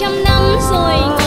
100 năm rồi.